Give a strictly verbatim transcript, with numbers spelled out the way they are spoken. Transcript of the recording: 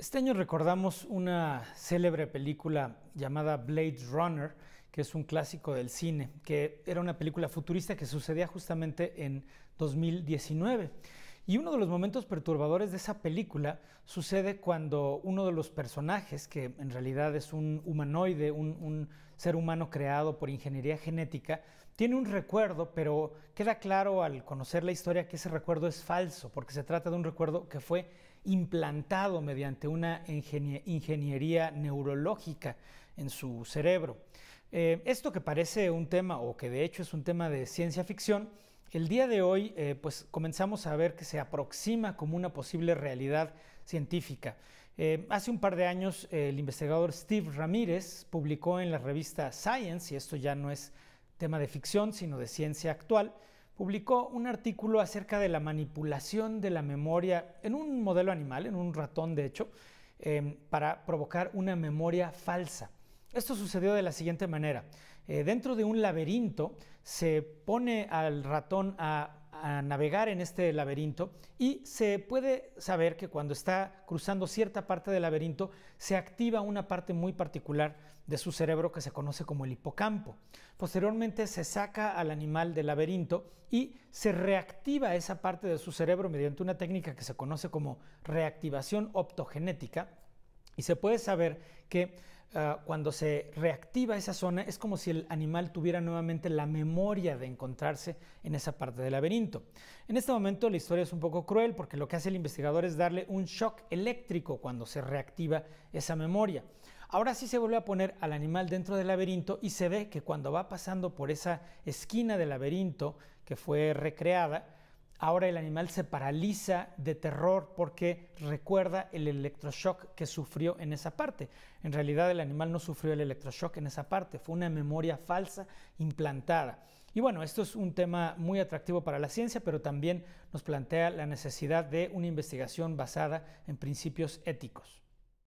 Este año recordamos una célebre película llamada Blade Runner, que es un clásico del cine, que era una película futurista que sucedía justamente en dos mil diecinueve. Y uno de los momentos perturbadores de esa película sucede cuando uno de los personajes, que en realidad es un humanoide, un, un ser humano creado por ingeniería genética, tiene un recuerdo, pero queda claro al conocer la historia que ese recuerdo es falso, porque se trata de un recuerdo que fue implantado mediante una ingeniería neurológica en su cerebro. Eh, esto que parece un tema, o que de hecho es un tema de ciencia ficción, el día de hoy eh, pues comenzamos a ver que se aproxima como una posible realidad científica. Eh, hace un par de años eh, el investigador Steve Ramírez publicó en la revista Science, y esto ya no es tema de ficción sino de ciencia actual, publicó un artículo acerca de la manipulación de la memoria en un modelo animal, en un ratón de hecho, eh, para provocar una memoria falsa. Esto sucedió de la siguiente manera. Eh, dentro de un laberinto se pone al ratón a, a navegar en este laberinto y se puede saber que cuando está cruzando cierta parte del laberinto se activa una parte muy particular de su cerebro que se conoce como el hipocampo. Posteriormente se saca al animal del laberinto y se reactiva esa parte de su cerebro mediante una técnica que se conoce como reactivación optogenética. Y se puede saber que uh, cuando se reactiva esa zona es como si el animal tuviera nuevamente la memoria de encontrarse en esa parte del laberinto. En este momento la historia es un poco cruel porque lo que hace el investigador es darle un shock eléctrico cuando se reactiva esa memoria. Ahora sí se vuelve a poner al animal dentro del laberinto y se ve que cuando va pasando por esa esquina del laberinto que fue recreada, ahora el animal se paraliza de terror porque recuerda el electroshock que sufrió en esa parte. En realidad el animal no sufrió el electroshock en esa parte, fue una memoria falsa implantada. Y bueno, esto es un tema muy atractivo para la ciencia, pero también nos plantea la necesidad de una investigación basada en principios éticos.